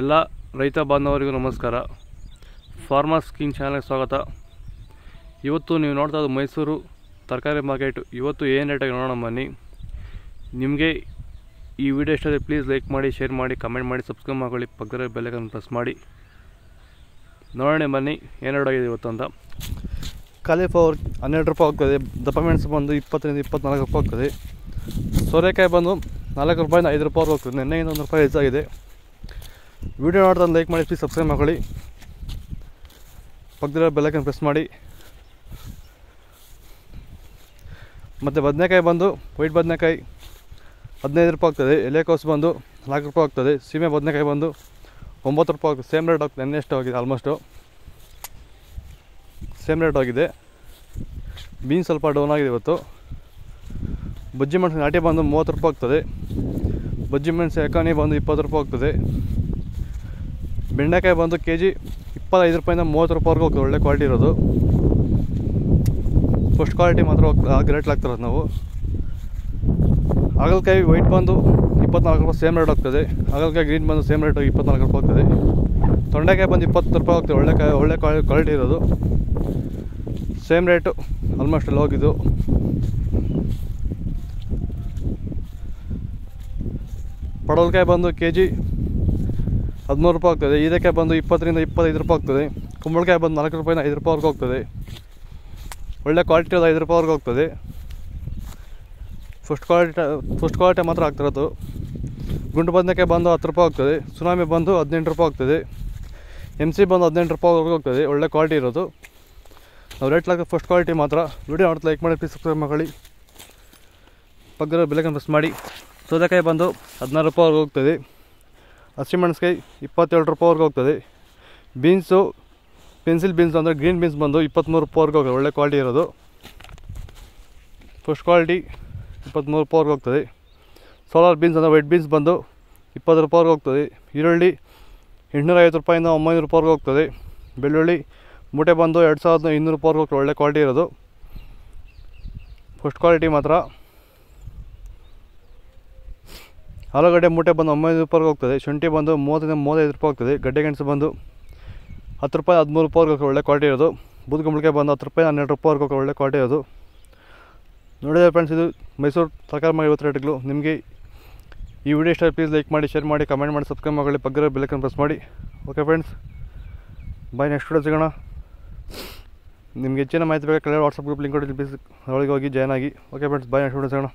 ಎಲ್ಲ ರೈತ ಬಾಂಧವರಿಗೂ ನಮಸ್ಕಾರ. ಫಾರ್ಮರ್ಸ್ ಕಿಂಗ್ ಚಾನಲ್ಗೆ ಸ್ವಾಗತ. ಇವತ್ತು ನೀವು ನೋಡ್ತಾ ಇರೋದು ಮೈಸೂರು ತರಕಾರಿ ಮಾರ್ಕೆಟ್. ಇವತ್ತು ಏನು ರೇಟಾಗಿ ನೋಡೋಣ ಬನ್ನಿ. ನಿಮಗೆ ಈ ವಿಡಿಯೋ ಇಷ್ಟ ಆದರೆ ಪ್ಲೀಸ್ ಲೈಕ್ ಮಾಡಿ, ಶೇರ್ ಮಾಡಿ, ಕಮೆಂಟ್ ಮಾಡಿ, ಸಬ್ಸ್ಕ್ರೈಬ್ ಮಾಡ್ಕೊಳ್ಳಿ, ಪಕ್ಕದ ಬೆಲ್ ಐಕಾನ್ ಪ್ರೆಸ್ ಮಾಡಿ. ನೋಡೋಣ ಬನ್ನಿ ಏನು ರೇಟಾಗಿದೆ ಇವತ್ತು ಅಂತ. ಕಾಲಿಫ್ಲವರ್ 12 ರೂಪಾಯಿ ಹೋಗ್ತದೆ, ದಪ್ಪಮೆಣಸು ಬಂದು 20 ರೂಪಾಯಿಂದ 24 ರೂಪಾಯಿ ಹೋಗ್ತದೆ, ಸೋರೆಕಾಯಿ ಬಂದು 4 ರೂಪಾಯಿಂದ 5 ರೂಪಾಯಿ ಹೋಗ್ತದೆ, ನೆನ್ನೆಯಿಂದ 1 ರೂಪಾಯಿ ಹೆಚ್ಚಾಗಿದೆ. ವಿಡಿಯೋ ನೋಡ್ದಂದು ಲೈಕ್ ಮಾಡಿ, ಪ್ಲೀಸ್ ಸಬ್ಸ್ಕ್ರೈಬ್ ಮಾಡ್ಕೊಳ್ಳಿ, ಪಕ್ಕದಲ್ಲಿರೋ ಬೆಲ್ ಐಕಾನ್ ಪ್ರೆಸ್ ಮಾಡಿ. ಮತ್ತು ಬದನೆಕಾಯಿ ಬಂದು ವೈಟ್ ಬದನೆಕಾಯಿ 15 ರೂಪಾಯಿ ಆಗ್ತದೆ, ಎಲೆಕೋಸು ಬಂದು 4 ರೂಪಾಯಿ ಆಗ್ತದೆ, ಸೀಮೆ ಬದನೆಕಾಯಿ ಬಂದು 9 ರೂಪಾಯಿ ಆಗ್ತದೆ. ಸೇಮ್ ರೇಟ್ ಆಗ್ತದೆ, ನೆನ್ನೆ ಎಷ್ಟು ಆಗಿದೆ, ಆಲ್ಮೋಸ್ಟು ಸೇಮ್ ರೇಟ್ ಆಗಿದೆ. ಬೀನ್ಸ್ ಸ್ವಲ್ಪ ಡೌನ್ ಆಗಿದೆ ಇವತ್ತು. ಬಜ್ಜಿ ಮೆಣಸು ನಾಟಿ ಬಂದು 30 ರೂಪಾಯಿ ಆಗ್ತದೆ, ಬಜ್ಜಿ ಮೆಣಸು ಎಕಾನಿ ಬಂದು 20 ರೂಪಾಯಿ ಆಗ್ತದೆ, ಬೆಂಡೆಕಾಯಿ ಬಂದು ಕೆ ಜಿ 25 ರೂಪಾಯಿಂದ 30 ರೂಪಾಯಿವರೆಗೂ ಹೋಗ್ತದೆ. ಒಳ್ಳೆ ಕ್ವಾಲಿಟಿ ಇರೋದು, ಫಸ್ಟ್ ಕ್ವಾಲಿಟಿ ಮಾತ್ರ ಆ ರೇಟ್ಲಿ ಆಗ್ತಿರೋದು ನಾವು. ಹಾಗಲಕಾಯಿ ವೈಟ್ ಬಂದು 24 ರೂಪಾಯಿ ಸೇಮ್ ರೇಟ್ ಆಗ್ತದೆ, ಹಾಗಲಕಾಯಿ ಗ್ರೀನ್ ಬಂದು ಸೇಮ್ ರೇಟ್ 24 ರೂಪಾಯಿ ಆಗ್ತದೆ, ತೊಂಡೆಕಾಯಿ ಬಂದು 20 ರೂಪಾಯಿ ಆಗ್ತದೆ. ಒಳ್ಳೆ ಕ್ವಾಲಿಟಿ ಇರೋದು, ಸೇಮ್ ರೇಟು ಆಲ್ಮೋಸ್ಟ್ ಎಲ್ಲ ಹೋಗಿದ್ದು. ಪಡವಲಕಾಯಿ ಬಂದು ಕೆ ಜಿ 13 ರೂಪಾಯಿ ಆಗ್ತದೆ, ಹೀರೆಕಾಯಿ ಬಂದು 20ರಿಂದ 25 ರೂಪಾಯಿ ಆಗ್ತದೆ, ಕುಂಬಳಕಾಯಿ ಬಂದು 4 ರೂಪಾಯಿಂದ 5 ರೂಪಾಯಿವರೆಗೂ ಹೋಗ್ತದೆ. ಒಳ್ಳೆ ಕ್ವಾಲಿಟಿ ಅದು 5 ರೂಪಾಯಿವರೆಗೂ ಹೋಗ್ತದೆ, ಫಸ್ಟ್ ಕ್ವಾಲಿಟಿ ಮಾತ್ರ ಆಗ್ತಿರೋದು. ಗುಂಡು ಬದನೆಕಾಯಿ ಬಂದು 10 ರೂಪಾಯಿ ಆಗ್ತದೆ, ಸುನಾಮಿ ಬಂದು 18 ರೂಪಾಯಿ ಆಗ್ತದೆ, ಎಮ್ ಸಿ ಬಂದು 18 ರೂಪಾಯಿವರೆಗೂ ಹೋಗ್ತದೆ. ಒಳ್ಳೆ ಕ್ವಾಲಿಟಿ ಇರೋದು, ನಾವು ರೇಟ್ ಲಾಗ ಫಸ್ಟ್ ಕ್ವಾಲಿಟಿ ಮಾತ್ರ. ವಿಡಿಯೋ ನೋಡ್ತಾ ಲೈಕ್ ಮಾಡಿ, ಪ್ಲೀಸ್ ಸಬ್ಸ್ಕ್ರೈಬ್ ಮಾಡಿ, ಪಕ್ಕದ ಬೆಲ್ ಐಕಾನ್ ಪ್ರೆಸ್ ಮಾಡಿ. ಸೌತೆಕಾಯಿ ಬಂದು 16 ರೂಪಾಯಿವರೆಗೂ ಹೋಗ್ತದೆ, ಹಸಿಮೆಣಸಿಕಾಯಿ 27 ರೂಪಾಯಿವರೆಗೂ ಹೋಗ್ತದೆ, ಬೀನ್ಸು ಪೆನ್ಸಿಲ್ ಬೀನ್ಸ್ ಅಂದರೆ ಗ್ರೀನ್ ಬೀನ್ಸ್ ಬಂದು 23 ರೂಪಾಯಿವರೆಗೂ ಹೋಗ್ತದೆ. ಒಳ್ಳೆ ಕ್ವಾಲಿಟಿ ಇರೋದು, ಫಸ್ಟ್ ಕ್ವಾಲಿಟಿ 23 ರೂಪಾಯಿವರೆಗೂ ಹೋಗ್ತದೆ. ಸೋಲಾರ್ ಬೀನ್ಸ್ ಅಂದರೆ ವೈಟ್ ಬೀನ್ಸ್ ಬಂದು 20 ರೂಪಾಯಿವರೆಗೂ ಹೋಗ್ತದೆ, ಈರುಳ್ಳಿ 850 ರೂಪಾಯಿಂದ 900 ರೂಪಾಯಿವರೆಗೂ ಹೋಗ್ತದೆ, ಬೆಳ್ಳುಳ್ಳಿ ಮೂಟೆ ಬಂದು 2200 ರೂಪಾಯಿವರೆಗೂ ಹೋಗ್ತದೆ. ಒಳ್ಳೆ ಕ್ವಾಲಿಟಿ ಇರೋದು, ಫಸ್ಟ್ ಕ್ವಾಲಿಟಿ ಮಾತ್ರ. ಆಲೂಗಡ್ಡೆ ಮೂಟೆ ಬಂದು 900 ರೂಪಾಯಿವರೆಗೂ ಹೋಗ್ತದೆ, ಶುಂಠಿ ಬಂದು 30ರಿಂದ 35 ರೂಪಾಯಿ ಹೋಗ್ತದೆ, ಗಡ್ಡೆ ಗೆಣಸು ಬಂದು 10 ರೂಪಾಯಿ 13 ರೂಪಾಯಿವರೆಗೂ ಹೋಗ್ತದೆ. ಒಳ್ಳೆ ಕ್ವಾಲಿಟಿ ಇರೋದು. ಬೂದುಗುಂಬಳಕಾಯಿ ಬಂದು 10 ರೂಪಾಯಿ 12 ರೂಪಾಯಿವರೆಗೂ ಹೋಗ್ತದೆ. ಒಳ್ಳೆ ಕ್ವಾಲಿಟಿ ಇರೋದು. ನೋಡಿದರೆ ಫ್ರೆಂಡ್ಸ್, ಇದು ಮೈಸೂರು ತರಕಾರಿ ಮಾರ್ಕೆಟ್ ಇವತ್ತು ರೇಟ್ಗಳು. ನಿಮಗೆ ಈ ವಿಡಿಯೋ ಇಷ್ಟ ಪ್ಲೀಸ್ ಲೈಕ್ ಮಾಡಿ, ಶೇರ್ ಮಾಡಿ, ಕಮೆಂಟ್ ಮಾಡಿ, ಸಬ್ಸ್ಕ್ರೈಬ್ ಮಾಡಿ, ಪಕ್ಕದ ಬೆಲ್ ಐಕಾನ್ ಪ್ರೆಸ್ ಮಾಡಿ. Okay friends, bye. Next video ಸಿಗೋಣ. ನಿಮಗೆ ಹೆಚ್ಚಿನ ಮಾಹಿತಿ ಬೇಕಾದ್ರೆ ವಾಟ್ಸಪ್ ಗ್ರೂಪ್ ಲಿಂಕ್ ಕೊಟ್ಟಿದ್ದು ಪ್ಲೀಸ್ ಅವಳಿಗೆ ಹೋಗಿ ಜಾಯ್ನ್ ಆಗಿ. Okay friends, bye. Next video ಸಿಗೋಣ.